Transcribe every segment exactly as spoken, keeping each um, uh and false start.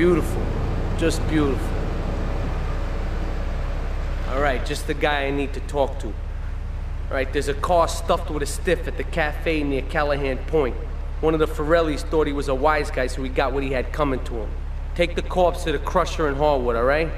Beautiful. Just beautiful. Alright, just the guy I need to talk to. Alright, there's a car stuffed with a stiff at the cafe near Callahan Point. One of the Ferellis thought he was a wise guy, so he got what he had coming to him. Take the corpse to the crusher in Harwood, alright?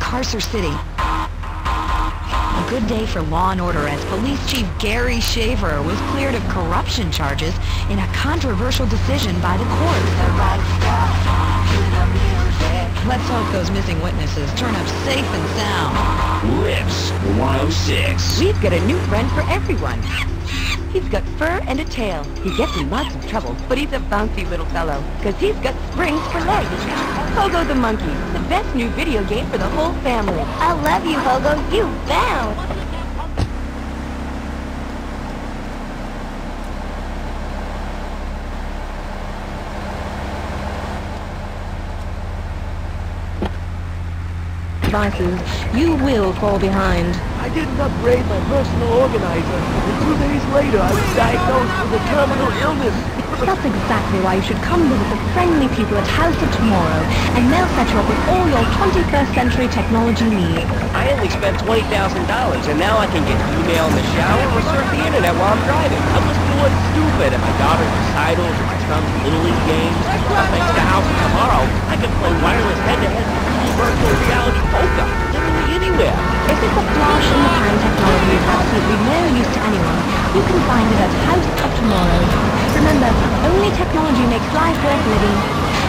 Carcer City. A good day for law and order as Police Chief Gary Shaver was cleared of corruption charges in a controversial decision by the court. Let's hope those missing witnesses turn up safe and sound. Rips one oh six. We've got a new friend for everyone. He's got fur and a tail. He gets in lots of trouble, but he's a bouncy little fellow, because he's got springs for legs. Pogo the Monkey, the best new video game for the whole family. I love you, Pogo. You found! Devices, you will fall behind. I didn't upgrade my personal organizer, and two days later I was diagnosed with a terminal illness. That's exactly why you should come visit the friendly people at House of Tomorrow, and they'll set you up with all your twenty-first century technology needs. I only spent twenty thousand dollars, and now I can get email in the shower or surf the internet while I'm driving. I must be one stupid at my daughter's recitals or my son's Little League games. Well, thanks to House of Tomorrow, I can play wireless head-to-head. Virtual reality polka, literally anywhere. If it's a flash in the pan technology is absolutely no use to anyone, you can find it at House of Tomorrow. Remember, only technology makes life worth living.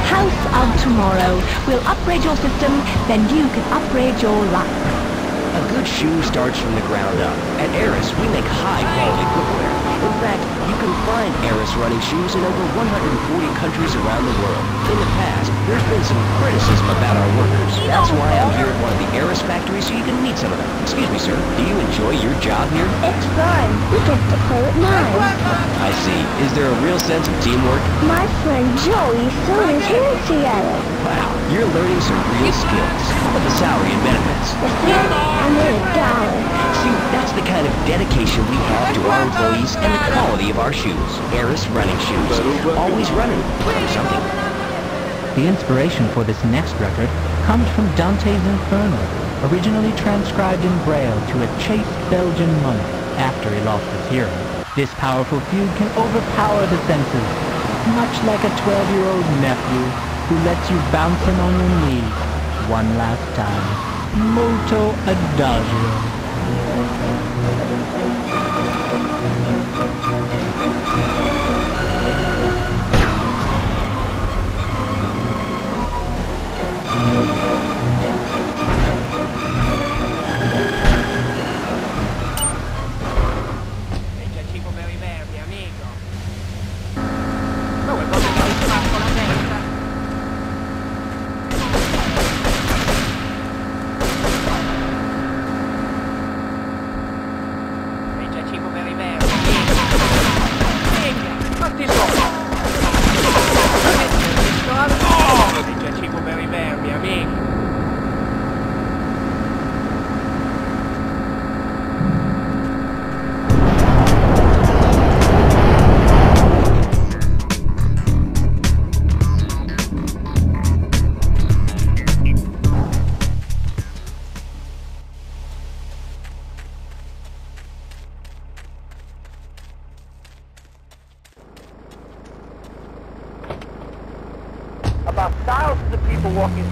House of Tomorrow. We'll upgrade your system, then you can upgrade your life. A good shoe starts from the ground up. At Eris, we make high-quality footwear. In fact, you can find Eris running shoes in over one hundred forty countries around the world. In the past, there's been some criticism about our workers. That's why I'm here at one of the Eris factories so you can meet some of them. Excuse me, sir. Do you enjoy your job here? It's fun. We get to play at nine. I see. Is there a real sense of teamwork? My friend Joey Soon is here in Seattle. Wow, you're learning some real skills. How about the salary and benefits? I made a dollar. See, that's the kind of dedication we have to our employees and the quality of our shoes. Eris running shoes. Always running from something. The inspiration for this next record comes from Dante's Inferno, originally transcribed in Braille to a chaste Belgian monk after he lost his hearing. This powerful fugue can overpower the senses, much like a twelve-year-old nephew who lets you bounce him on your knee one last time. Molto Adagio.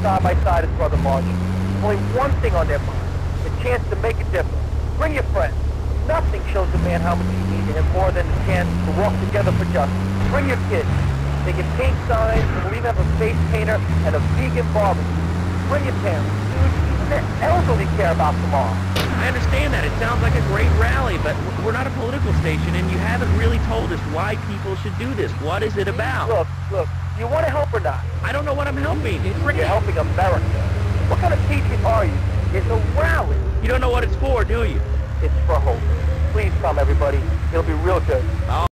Side by side as Brother Marshall. Only one thing on their mind, the chance to make a difference. Bring your friends. Nothing shows a man how much you need to him more than the chance to walk together for justice. Bring your kids. They can paint signs, and we have a face painter and a vegan barbecue. Bring your parents, dude. Even the elderly care about tomorrow. I understand that. It sounds like a great rally, but we're not a political station, and you haven't really told us why people should do this. What is it about? Look, look. You want to help or not? I don't know what I'm helping. You're helping America. What kind of patriot are you? It's a rally. You don't know what it's for, do you? It's for hope. Please come, everybody. It'll be real good. Oh.